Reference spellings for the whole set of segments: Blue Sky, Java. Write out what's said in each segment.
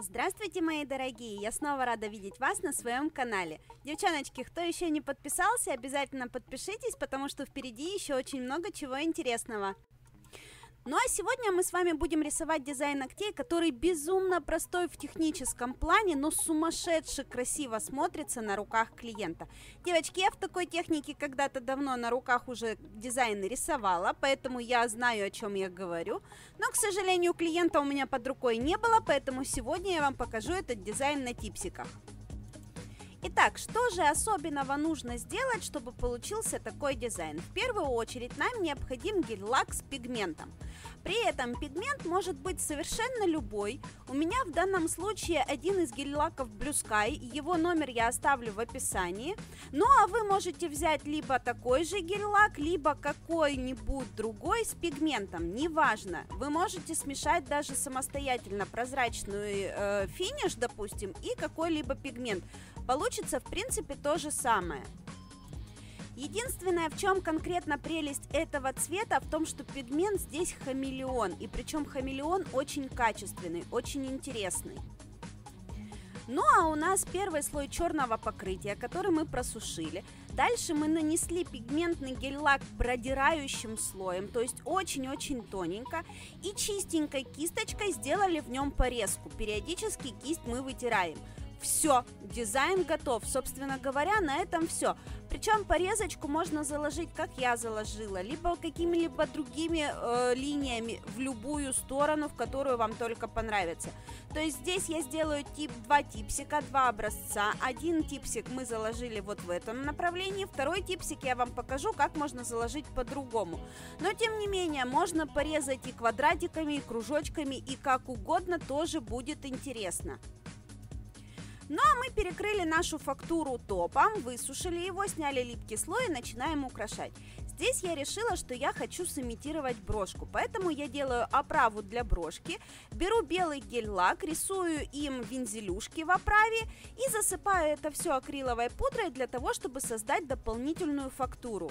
Здравствуйте, мои дорогие! Я снова рада видеть вас на своем канале. Девчоночки, кто еще не подписался, обязательно подпишитесь, потому что впереди еще очень много чего интересного. Ну а сегодня мы с вами будем рисовать дизайн ногтей, который безумно простой в техническом плане, но сумасшедше красиво смотрится на руках клиента. Девочки, я в такой технике когда-то давно на руках уже дизайн рисовала, поэтому я знаю, о чем я говорю. Но, к сожалению, клиента у меня под рукой не было, поэтому сегодня я вам покажу этот дизайн на типсиках. Итак, что же особенного нужно сделать, чтобы получился такой дизайн? В первую очередь нам необходим гель-лак с пигментом. При этом пигмент может быть совершенно любой. У меня в данном случае один из гель-лаков Blue Sky, его номер я оставлю в описании. Ну а вы можете взять либо такой же гель-лак, либо какой-нибудь другой с пигментом, неважно. Вы можете смешать даже самостоятельно прозрачный финиш, допустим, и какой-либо пигмент. Получится, в принципе, то же самое. Единственное, в чем конкретно прелесть этого цвета, в том, что пигмент здесь хамелеон. И причем хамелеон очень качественный, очень интересный. Ну а у нас первый слой черного покрытия, который мы просушили. Дальше мы нанесли пигментный гель-лак продирающим слоем, то есть очень-очень тоненько. И чистенькой кисточкой сделали в нем порезку. Периодически кисть мы вытираем. Все, дизайн готов. Собственно говоря, на этом все. Причем порезочку можно заложить, как я заложила, либо какими-либо другими линиями в любую сторону, в которую вам только понравится. То есть здесь я сделаю два типсика, два образца. Один типсик мы заложили вот в этом направлении, второй типсик я вам покажу, как можно заложить по-другому. Но тем не менее, можно порезать и квадратиками, и кружочками, и как угодно, тоже будет интересно. Ну а мы перекрыли нашу фактуру топом, высушили его, сняли липкий слой и начинаем украшать. Здесь я решила, что я хочу сымитировать брошку, поэтому я делаю оправу для брошки, беру белый гель-лак, рисую им вензелюшки в оправе и засыпаю это все акриловой пудрой для того, чтобы создать дополнительную фактуру.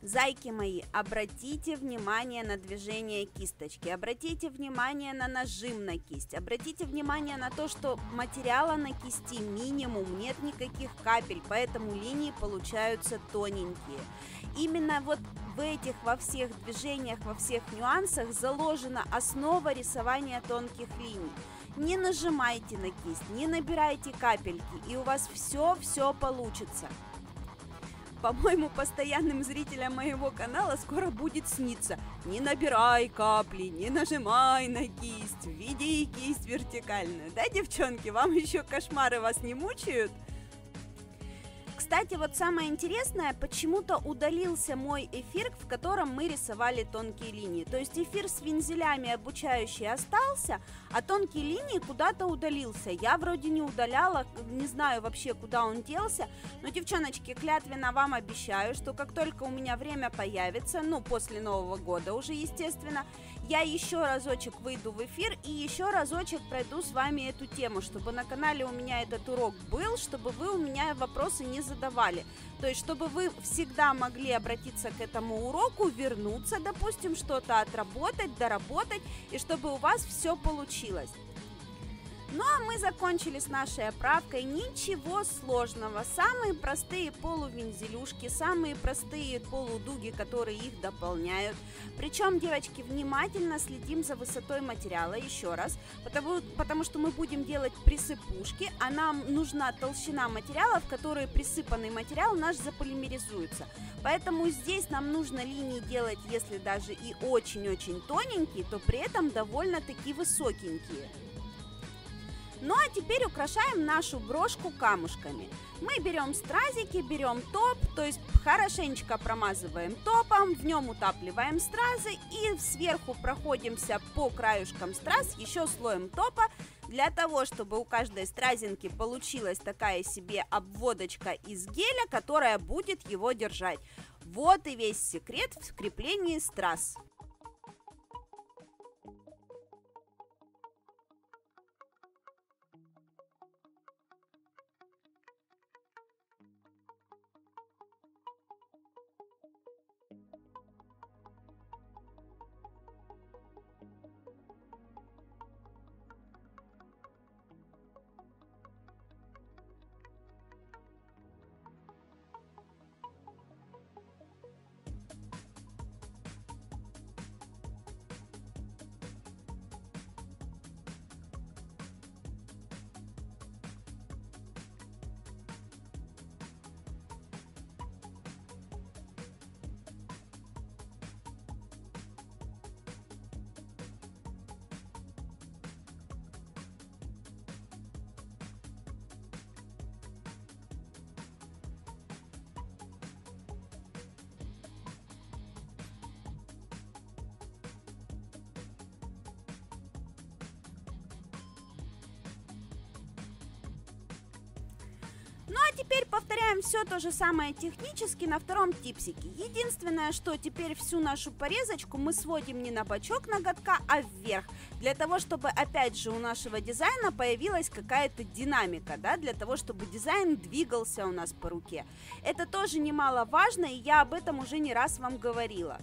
Зайки мои, обратите внимание на движение кисточки, обратите внимание на нажим на кисть, обратите внимание на то, что материала на кисти минимум, нет никаких капель, поэтому линии получаются тоненькие. Именно вот в этих, во всех движениях, во всех нюансах заложена основа рисования тонких линий. Не нажимайте на кисть, не набирайте капельки, и у вас все получится. По-моему, постоянным зрителям моего канала скоро будет сниться: не набирай капли, не нажимай на кисть, веди кисть вертикальную. Да, девчонки, вам еще кошмары вас не мучают? Кстати, вот самое интересное, почему-то удалился мой эфир, в котором мы рисовали тонкие линии. То есть эфир с вензелями обучающий остался, а тонкие линии куда-то удалился. Я вроде не удаляла, не знаю вообще, куда он делся. Но, девчоночки, клятвенно вам обещаю, что как только у меня время появится, ну, после Нового года уже, естественно, я еще разочек выйду в эфир и еще разочек пройду с вами эту тему, чтобы на канале у меня этот урок был, чтобы вы у меня вопросы не задавали. То есть, чтобы вы всегда могли обратиться к этому уроку, вернуться, допустим, что-то отработать, доработать, и чтобы у вас все получилось. Ну а мы закончили с нашей оправкой, ничего сложного, самые простые полувензелюшки, самые простые полудуги, которые их дополняют. Причем, девочки, внимательно следим за высотой материала еще раз, потому что мы будем делать присыпушки, а нам нужна толщина материала, в которой присыпанный материал наш заполимеризуется. Поэтому здесь нам нужно линии делать, если даже и очень-очень тоненькие, то при этом довольно-таки высокенькие. Ну а теперь украшаем нашу брошку камушками. Мы берем стразики, берем топ, то есть хорошенечко промазываем топом, в нем утапливаем стразы и сверху проходимся по краешкам страз еще слоем топа, для того, чтобы у каждой стразинки получилась такая себе обводочка из геля, которая будет его держать. Вот и весь секрет в креплении страз. теперь повторяем все то же самое технически на втором типсике. Единственное, что теперь всю нашу порезочку мы сводим не на бочок ноготка, а вверх. Для того, чтобы опять же у нашего дизайна появилась какая-то динамика, да, для того, чтобы дизайн двигался у нас по руке. Это тоже немаловажно, и я об этом уже не раз вам говорила.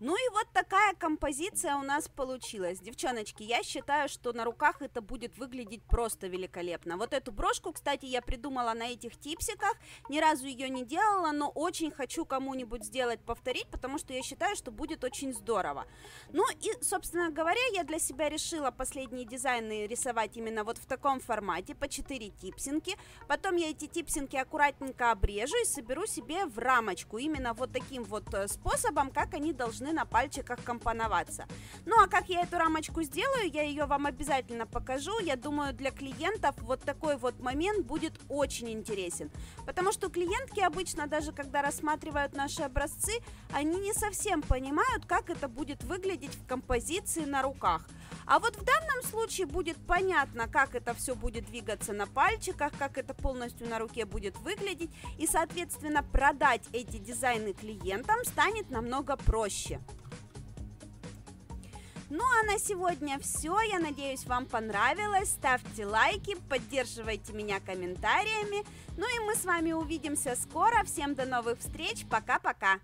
Ну и вот такая композиция у нас получилась. Девчоночки, я считаю, что на руках это будет выглядеть просто великолепно. Вот эту брошку, кстати, я придумала на этих типсиках. Ни разу ее не делала, но очень хочу кому-нибудь сделать, повторить, потому что я считаю, что будет очень здорово. Ну и, собственно говоря, я для себя решила последние дизайны рисовать именно вот в таком формате, по 4 типсинки. Потом я эти типсинки аккуратненько обрежу и соберу себе в рамочку. Именно вот таким вот способом, как они должны на пальчиках компоноваться. Ну а как я эту рамочку сделаю, я ее вам обязательно покажу. Я думаю, для клиентов вот такой вот момент будет очень интересен, потому что клиентки обычно, даже когда рассматривают наши образцы, они не совсем понимают, как это будет выглядеть в композиции на руках. А вот в данном случае будет понятно, как это все будет двигаться на пальчиках, как это полностью на руке будет выглядеть, и, соответственно, продать эти дизайны клиентам станет намного проще. Ну а на сегодня все. Я надеюсь, вам понравилось. Ставьте лайки, поддерживайте меня комментариями. Ну и мы с вами увидимся скоро. Всем до новых встреч. Пока-пока.